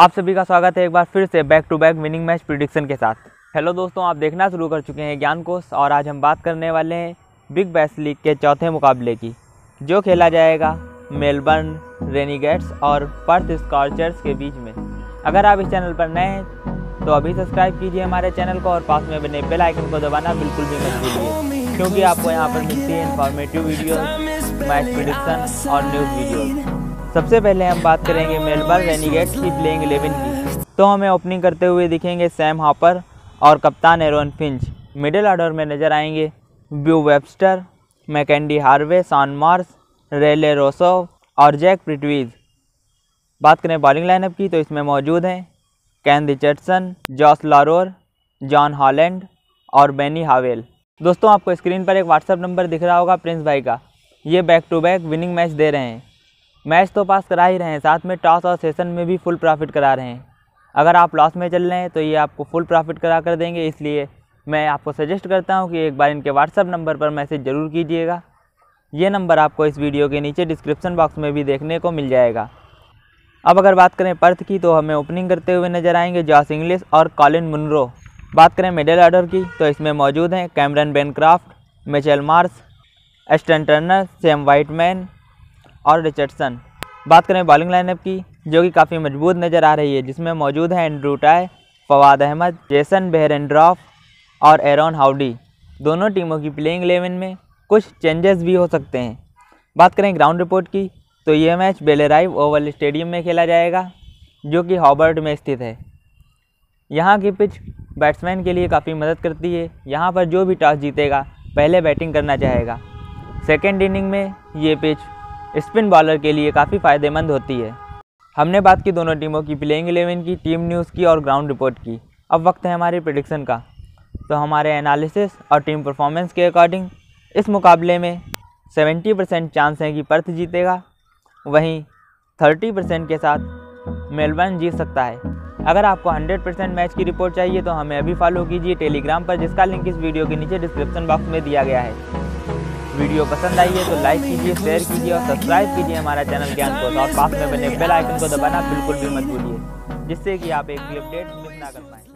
आप सभी का स्वागत है एक बार फिर से back to back winning match prediction के साथ। हेलो दोस्तों, आप देखना शुरू कर चुके हैं ज्ञान कोश और आज हम बात करने वाले हैं बिग बैश लीग के चौथे मुकाबले की, जो खेला जाएगा मेलबर्न रेनिगेट्स और पर्थ स्कॉर्चर्स के बीच में। अगर आप इस चैनल पर नए हैं तो अभी सब्सक्राइब कीजिए हमारे चैनल को और पास में बने बेल आइकन को दबाना बिल्कुल भी मत भूलिए, क्योंकि आपको यहाँ पर मिलती है इन्फॉर्मेटिव वीडियो, मैच प्रिडिक्शन और न्यूज़ वीडियो। सबसे पहले हम बात करेंगे मेलबर्न रेनिगेट्स की प्लेइंग 11 की, तो हमें ओपनिंग करते हुए दिखेंगे सैम हॉपर और कप्तान एरोन फिंच। मिडिल ऑर्डर में नज़र आएंगे Beau Webster, Mackenzie Harvey, Shaun Marsh, Rilee Rossouw और जैक प्रिटवीज। बात करें बॉलिंग लाइनअप की तो इसमें मौजूद हैं Kane Richardson, Josh Lalor, John Holland और बेनी हावेल। दोस्तों, आपको स्क्रीन पर एक व्हाट्सएप नंबर दिख रहा होगा प्रिंस भाई का, ये back to back winning match दे रहे हैं। मैच तो पास करा ही रहे हैं, साथ में टॉस और सेशन में भी फुल प्रॉफिट करा रहे हैं। अगर आप लॉस में चल रहे हैं तो ये आपको फुल प्रॉफिट करा कर देंगे, इसलिए मैं आपको सजेस्ट करता हूं कि एक बार इनके व्हाट्सएप नंबर पर मैसेज ज़रूर कीजिएगा। ये नंबर आपको इस वीडियो के नीचे डिस्क्रिप्शन बॉक्स में भी देखने को मिल जाएगा। अब अगर बात करें पर्थ की तो हमें ओपनिंग करते हुए नजर आएंगे जॉश इंग्लिस और कॉलिन मुनरो। बात करें मिडिल ऑर्डर की तो इसमें मौजूद हैं Cameron Bancroft, Mitchell Marsh, Ashton Turner, Sam Whiteman और रिचर्डसन। बात करें बॉलिंग लाइनअप की जो कि काफ़ी मजबूत नज़र आ रही है, जिसमें मौजूद हैं Andrew Tye, Fawad Ahmed, Jason Behrendorff और एरॉन हार्डी। दोनों टीमों की प्लेइंग 11 में कुछ चेंजेस भी हो सकते हैं। बात करें ग्राउंड रिपोर्ट की तो ये मैच बेलेराइव ओवल स्टेडियम में खेला जाएगा, जो कि हॉबर्ट में स्थित है। यहाँ की पिच बैट्समैन के लिए काफ़ी मदद करती है। यहाँ पर जो भी टॉस जीतेगा पहले बैटिंग करना चाहेगा। सेकेंड इनिंग में ये पिच स्पिन बॉलर के लिए काफ़ी फ़ायदेमंद होती है। हमने बात की दोनों टीमों की प्लेइंग 11 की, टीम न्यूज़ की और ग्राउंड रिपोर्ट की। अब वक्त है हमारे प्रेडिक्शन का, तो हमारे एनालिसिस और टीम परफॉर्मेंस के अकॉर्डिंग इस मुकाबले में 70% चांस हैं कि पर्थ जीतेगा, वहीं 30% के साथ मेलबर्न जीत सकता है। अगर आपको 100% मैच की रिपोर्ट चाहिए तो हमें अभी फॉलो कीजिए टेलीग्राम पर, जिसका लिंक इस वीडियो के नीचे डिस्क्रिप्शन बॉक्स में दिया गया है। वीडियो पसंद आई है तो लाइक कीजिए, शेयर कीजिए और सब्सक्राइब कीजिए हमारा चैनल ज्ञान कोश और पास में बने बेल आइकन को दबाना बिल्कुल भी मत भूलिए, जिससे कि आप एक भी अपडेट मिस ना कर पाएँ।